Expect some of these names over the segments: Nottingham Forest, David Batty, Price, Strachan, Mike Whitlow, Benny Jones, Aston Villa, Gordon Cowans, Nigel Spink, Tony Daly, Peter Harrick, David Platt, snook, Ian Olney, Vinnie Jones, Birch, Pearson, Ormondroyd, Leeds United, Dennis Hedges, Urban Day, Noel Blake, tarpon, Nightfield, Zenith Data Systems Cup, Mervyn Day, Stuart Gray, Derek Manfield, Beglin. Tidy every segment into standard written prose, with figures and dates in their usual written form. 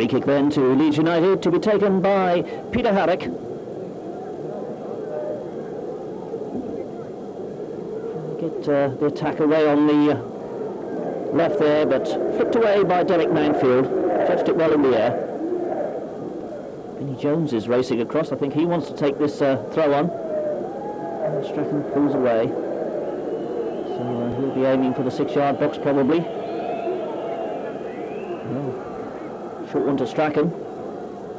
Free kick then to Leeds United, to be taken by Peter Harrick. Get the attack away on the left there, but flipped away by Derek Manfield. Touched it well in the air. Benny Jones is racing across. I think he wants to take this throw on. And Strachan pulls away. So he'll be aiming for the 6-yard box probably. Short one to Strachan.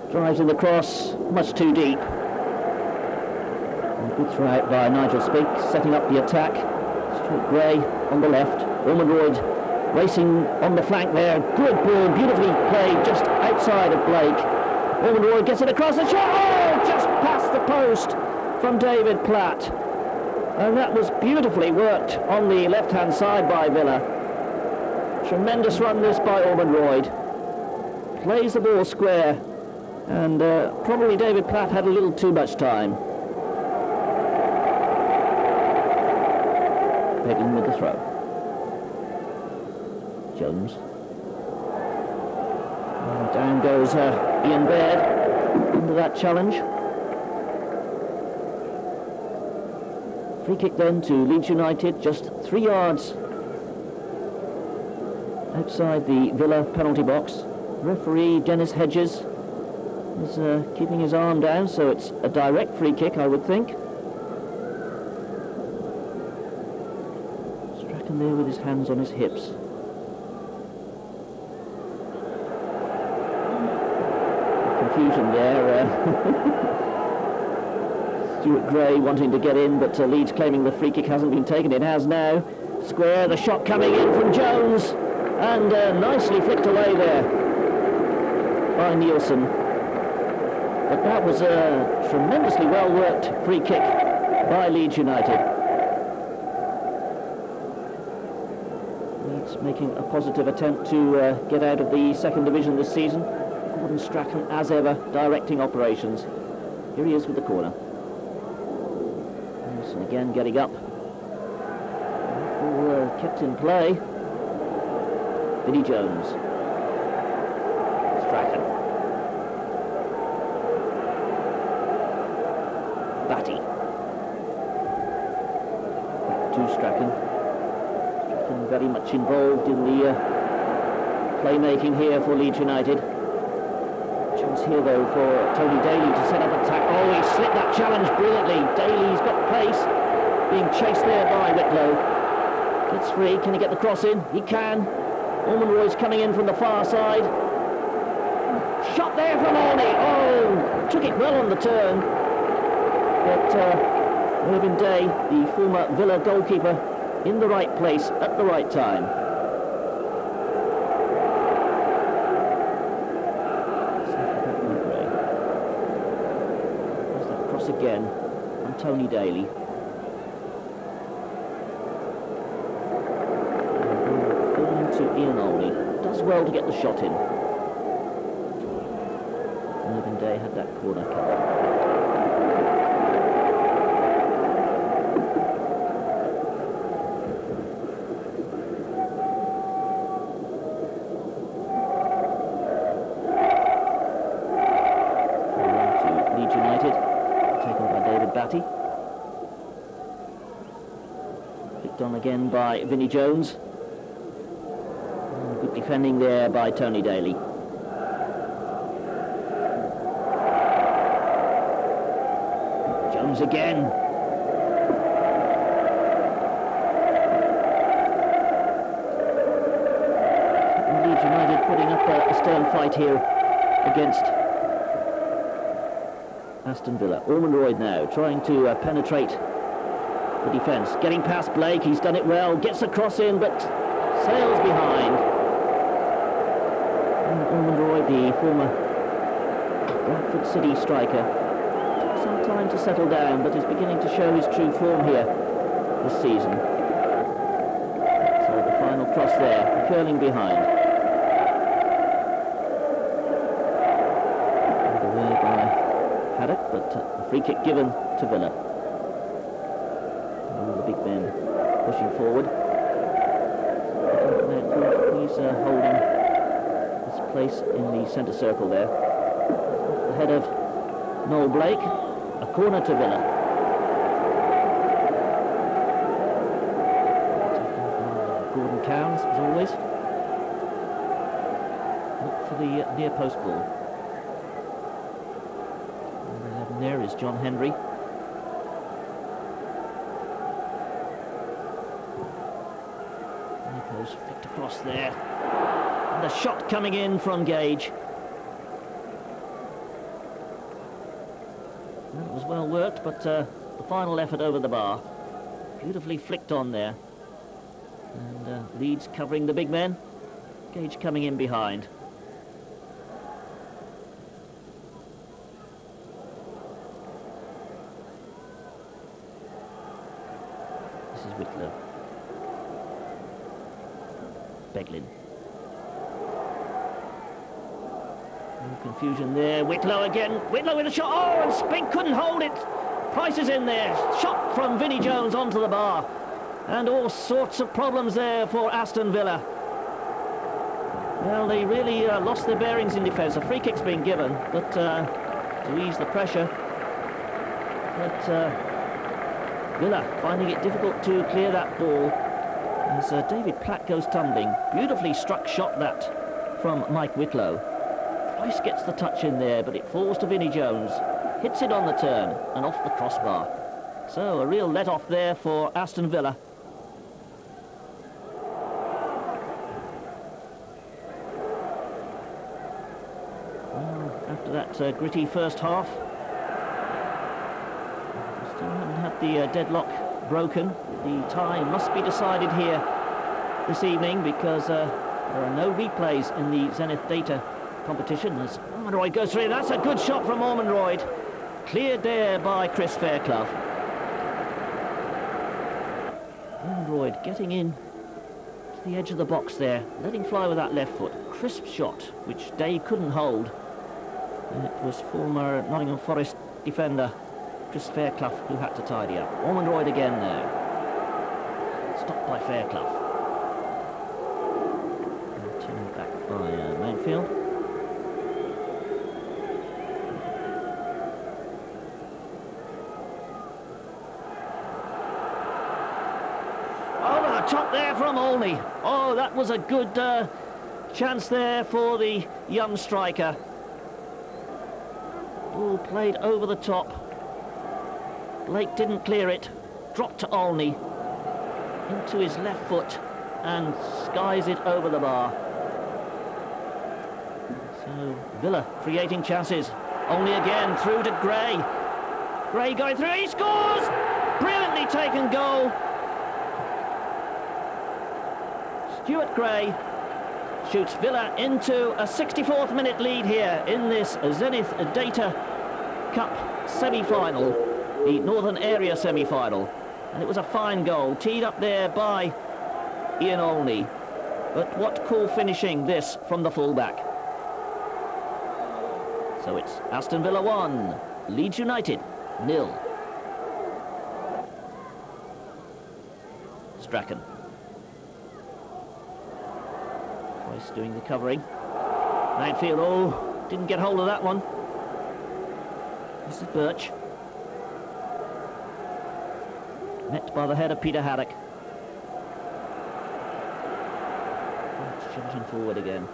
Drives in the cross, much too deep. And good throw out by Nigel Spink, setting up the attack. Stuart Gray on the left. Ormondroyd racing on the flank there. Good ball, beautifully played just outside of Blake. Ormondroyd gets it across the shot. Oh, just past the post from David Platt. And that was beautifully worked on the left-hand side by Villa. Tremendous run this by Ormondroyd. Plays the ball square, and probably David Platt had a little too much time. Beglin with the throw. Jones. And down goes Ian Baird under that challenge. Free kick then to Leeds United, just 3 yards outside the Villa penalty box. Referee Dennis Hedges is keeping his arm down, so it's a direct free kick, I would think. Strachan there with his hands on his hips. Confusion there. Stuart Gray wanting to get in, but Leeds claiming the free kick hasn't been taken. It has now. Square, the shot coming in from Jones, and nicely flicked away there by Nielsen, but that was a tremendously well worked free kick by Leeds United. Leeds making a positive attempt to get out of the second division this season. Gordon Strachan, as ever, directing operations. Here he is with the corner. Nielsen again getting up. All, kept in play. Vinnie Jones. Strachan. Batty. Back to Strachan. Strachan very much involved in the playmaking here for Leeds United. Chance here though for Tony Daly to set up a tackle. Oh, he slipped that challenge brilliantly. Daly's got pace. Being chased there by Whitlow. Gets free. Can he get the cross in? He can. Ormondroyd's coming in from the far side. Shot there from Olney. Oh, took it well on the turn. But Urban Day, the former Villa goalkeeper, in the right place at the right time. There's that cross again on Tony Daly. Going to Ian Olney. Does well to get the shot in. Mervyn Day had that corner covered. Leeds United, taken by David Batty. Picked on again by Vinnie Jones. Good defending there by Tony Daly. Again. Leeds United putting up a stern fight here against Aston Villa. Ormondroyd now trying to penetrate the defence. Getting past Blake, he's done it well. Gets a cross in, but sails behind. And Ormondroyd, the former Bradford City striker, some time to settle down, but is beginning to show his true form here this season. So the final cross there, curling behind. And away by Haddock, but a free kick given to Villa. Oh, the big man pushing forward. He's holding this place in the centre circle there. The head of Noel Blake, a corner to Villa. Gordon Cowans, as always. Look for the near post ball. Number 11 there is John Henry. There goes, flicked across there. And the shot coming in from Gage. That was well worked, but the final effort over the bar. Beautifully flicked on there. And Leeds covering the big men. Gage coming in behind. This is Whitlow. Beglin. No confusion there. Whitlow again. Whitlow with a shot. Oh, and Spink couldn't hold it. Price is in there. Shot from Vinnie Jones onto the bar. And all sorts of problems there for Aston Villa. Well, they really lost their bearings in defence. A free kick's been given, but to ease the pressure. But Villa finding it difficult to clear that ball as David Platt goes tumbling. Beautifully struck shot that from Mike Whitlow. Price gets the touch in there, but it falls to Vinnie Jones. Hits it on the turn and off the crossbar. So a real let-off there for Aston Villa. After that gritty first half, still haven't had the deadlock broken. The tie must be decided here this evening because there are no replays in the Zenith Data competition. As Ormondroyd goes through, that's a good shot from Ormondroyd. Cleared there by Chris Fairclough. Ormondroyd getting in to the edge of the box there, letting fly with that left foot. Crisp shot, which Day couldn't hold. And it was former Nottingham Forest defender Chris Fairclough who had to tidy up. Ormondroyd again there. Stopped by Fairclough. And turned back by Manfield. Over the top there from Olney. Oh, that was a good chance there for the young striker. Ball played over the top. Blake didn't clear it. Dropped to Olney. Into his left foot and skies it over the bar. So Villa creating chances. Olney again through to Gray. Gray going through. He scores! Brilliantly taken goal. Stuart Gray shoots Villa into a 64th minute lead here in this Zenith Data Cup semi-final, the Northern Area semi-final. And it was a fine goal, teed up there by Ian Olney. But what cool finishing this from the fullback. So it's Aston Villa 1, Leeds United 0. Strachan. Doing the covering. Nightfield, oh, didn't get hold of that one. This is Birch. Met by the head of Peter Harrick. Birch charging forward again.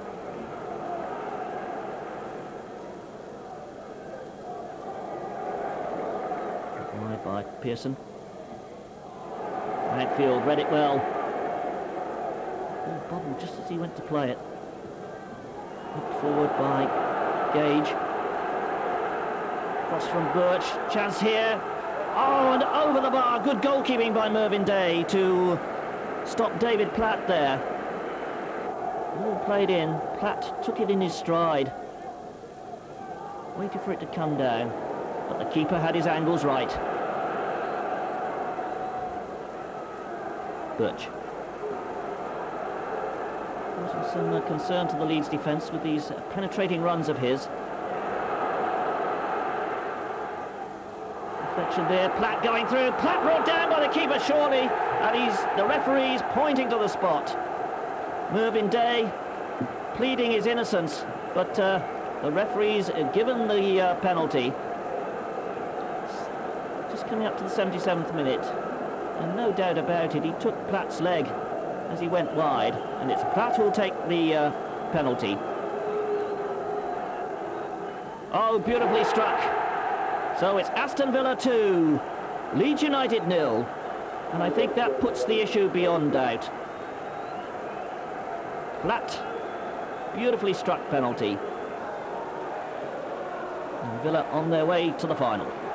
Wide by Pearson. Nightfield read it well. Bobbled just as he went to play it. Looked forward by Gage. Cross from Birch. Chance here. Oh, and over the bar. Good goalkeeping by Mervyn Day to stop David Platt there. Ball played in. Platt took it in his stride. Waited for it to come down. But the keeper had his angles right. Birch. Some concern to the Leeds defence with these penetrating runs of his. Deflection there, Platt going through. Platt brought down by the keeper, surely. And the referee's pointing to the spot. Mervyn Day pleading his innocence, but the referee's given the penalty. Just coming up to the 77th minute, and no doubt about it, he took Platt's leg as he went wide, and it's Platt who'll take the penalty. Oh, beautifully struck. So it's Aston Villa 2, Leeds United 0, and I think that puts the issue beyond doubt. Platt, beautifully struck penalty. And Villa on their way to the final.